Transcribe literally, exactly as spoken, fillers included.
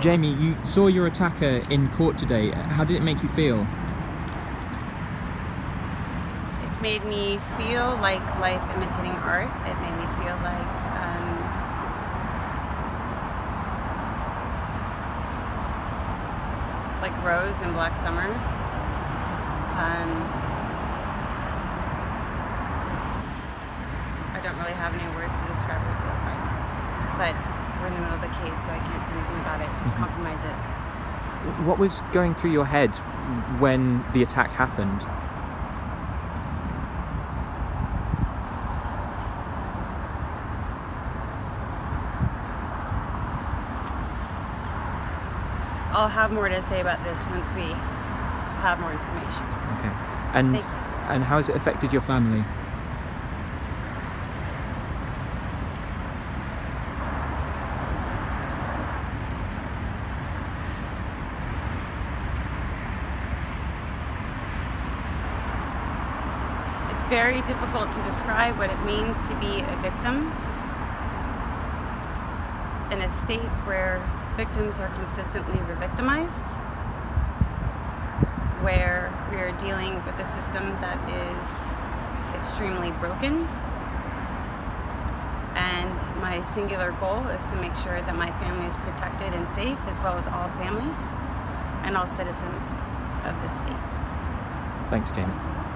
Jamie, you saw your attacker in court today. How did it make you feel? It made me feel like life imitating art. It made me feel like um, like Rose in Black Summer. Um, I don't really have any words to describe what it feels like, but we're in the middle of the case, so I can't say anything about it, mm-hmm. compromise it. What was going through your head when the attack happened? I'll have more to say about this once we have more information. Okay. And, Thank you. And how has it affected your family? It's very difficult to describe what it means to be a victim in a state where victims are consistently re-victimized, where we are dealing with a system that is extremely broken, and my singular goal is to make sure that my family is protected and safe, as well as all families and all citizens of this state. Thanks, Jamie.